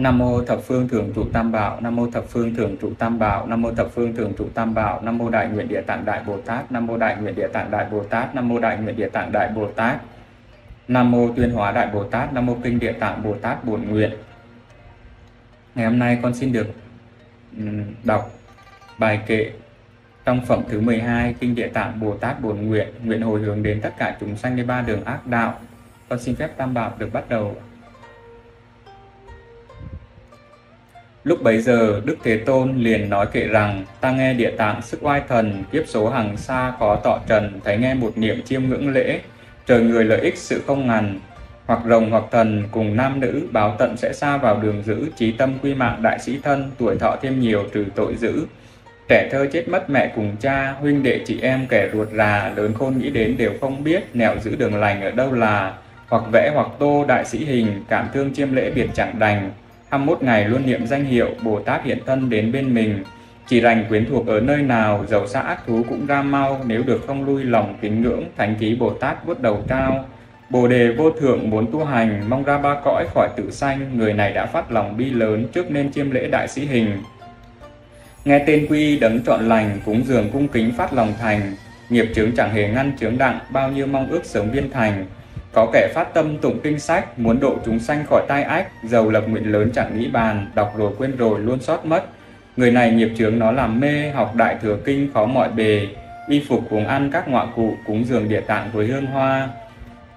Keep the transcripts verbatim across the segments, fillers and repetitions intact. Nam mô thập phương thượng trụ Tam bảo, Nam mô thập phương thượng trụ Tam bảo, Nam mô thập phương thượng trụ Tam bảo, Nam mô đại nguyện địa tạng đại Bồ Tát, Nam mô đại nguyện địa tạng đại Bồ Tát, Nam mô đại nguyện địa tạng đại Bồ Tát, Nam mô tuyên hóa đại Bồ Tát, Nam mô kinh địa tạng Bồ Tát Bổn Nguyện. Ngày hôm nay con xin được đọc bài kệ trong phẩm thứ mười hai Kinh Địa Tạng Bồ Tát Bổn Nguyện, nguyện hồi hướng đến tất cả chúng sanh đi ba đường ác đạo. Con xin phép Tam Bảo được bắt đầu. Lúc bấy giờ Đức Thế Tôn liền nói kệ rằng: ta nghe Địa Tạng sức oai thần, kiếp số hàng xa khó tọ trần, thấy nghe một niệm chiêm ngưỡng lễ, trời người lợi ích sự không ngần. Hoặc rồng hoặc thần cùng nam nữ, báo tận sẽ xa vào đường dữ, trí tâm quy mạng đại sĩ thân, tuổi thọ thêm nhiều trừ tội dữ. Trẻ thơ chết mất mẹ cùng cha, huynh đệ chị em kẻ ruột rà, lớn khôn nghĩ đến đều không biết, nẻo giữ đường lành ở đâu là. Hoặc vẽ hoặc tô đại sĩ hình, cảm thương chiêm lễ biệt chẳng đành. hai mươi mốt ngày luôn niệm danh hiệu, Bồ Tát hiện thân đến bên mình. Chỉ rành quyến thuộc ở nơi nào, dầu xã ác thú cũng ra mau, nếu được không lui lòng kính ngưỡng, thánh ký Bồ Tát vuốt đầu trao. Bồ đề vô thượng muốn tu hành, mong ra ba cõi khỏi tử sanh, người này đã phát lòng bi lớn, trước nên chiêm lễ đại sĩ hình. Nghe tên quy đấng trọn lành, cúng dường cung kính phát lòng thành, nghiệp chướng chẳng hề ngăn chướng đặng, bao nhiêu mong ước sớm viên thành. Có kẻ phát tâm tụng kinh sách, muốn độ chúng sanh khỏi tai ách, giàu lập nguyện lớn chẳng nghĩ bàn, đọc rồi quên rồi luôn sót mất. Người này nghiệp chướng nó làm mê, học đại thừa kinh khó mọi bề, y phục uống ăn các ngọa cụ, cúng dường địa tạng với hương hoa.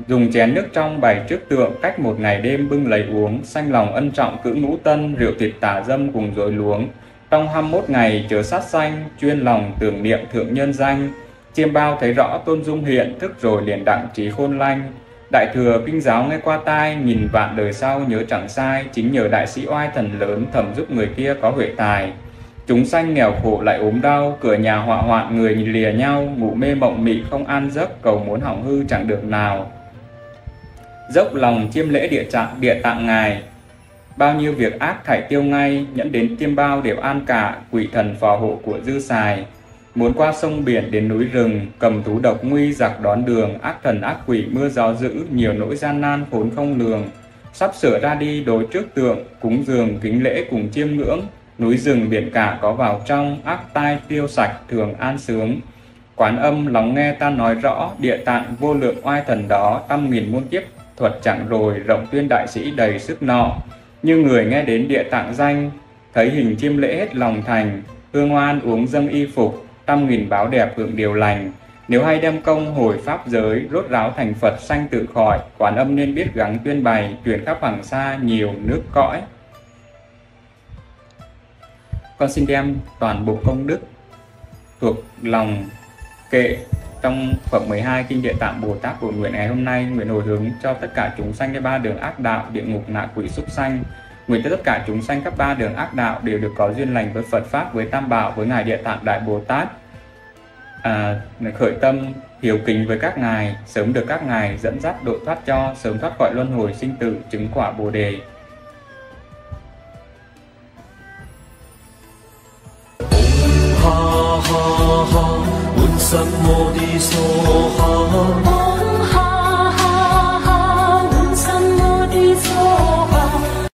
Dùng chén nước trong bày trước tượng, cách một ngày đêm bưng lấy uống, sanh lòng ân trọng cữ ngũ tân, rượu thịt tả dâm cùng dối luống. Trong hai mươi mốt ngày chớ sát sanh, chuyên lòng tưởng niệm thượng nhân danh. Chiêm bao thấy rõ tôn dung hiện, thức rồi liền đặng trí khôn lanh. Đại thừa kinh giáo nghe qua tai, nghìn vạn đời sau nhớ chẳng sai, chính nhờ đại sĩ oai thần lớn, thầm giúp người kia có huệ tài. Chúng sanh nghèo khổ lại ốm đau, cửa nhà họa hoạn người lìa nhau, ngủ mê mộng mị không an giấc, cầu muốn hỏng hư chẳng được nào. Dốc lòng chiêm lễ địa tạng địa tạng ngài, bao nhiêu việc ác thải tiêu ngay, nhẫn đến tiêm bao đều an cả, quỷ thần phò hộ của dư xài. Muốn qua sông biển đến núi rừng, cầm thú độc nguy giặc đón đường, ác thần ác quỷ mưa gió dữ, nhiều nỗi gian nan khốn không lường. Sắp sửa ra đi đối trước tượng, cúng dường kính lễ cùng chiêm ngưỡng, núi rừng biển cả có vào trong, ác tai tiêu sạch thường an sướng. Quán âm lắng nghe ta nói rõ, địa tạng vô lượng oai thần đó, trăm nghìn muôn kiếp thuật chẳng rồi, rộng tuyên đại sĩ đầy sức nọ. Như người nghe đến địa tạng danh, thấy hình chiêm lễ hết lòng thành, hương oan uống dâng y phục, trăm nghìn báo đẹp hưởng điều lành. Nếu hay đem công hồi pháp giới, rốt ráo thành Phật sanh tự khỏi, quán âm nên biết gắng tuyên bày, chuyển khắp hàng xa nhiều nước cõi. Con xin đem toàn bộ công đức thuộc lòng kệ trong phẩm mười hai Kinh Địa Tạng Bồ Tát Bổn Nguyện ngày hôm nay, nguyện hồi hướng cho tất cả chúng sanh các ba đường ác đạo, địa ngục ngạ quỷ súc sanh, nguyện cho tất cả chúng sanh các ba đường ác đạo đều được có duyên lành với Phật pháp, với Tam Bảo, với ngài Địa Tạng Đại Bồ Tát, à, khởi tâm hiếu kính với các ngài, sớm được các ngài dẫn dắt độ thoát cho, sớm thoát khỏi luân hồi sinh tử, chứng quả Bồ đề. Ha ha ha, Buddha Sammo Di So Ha.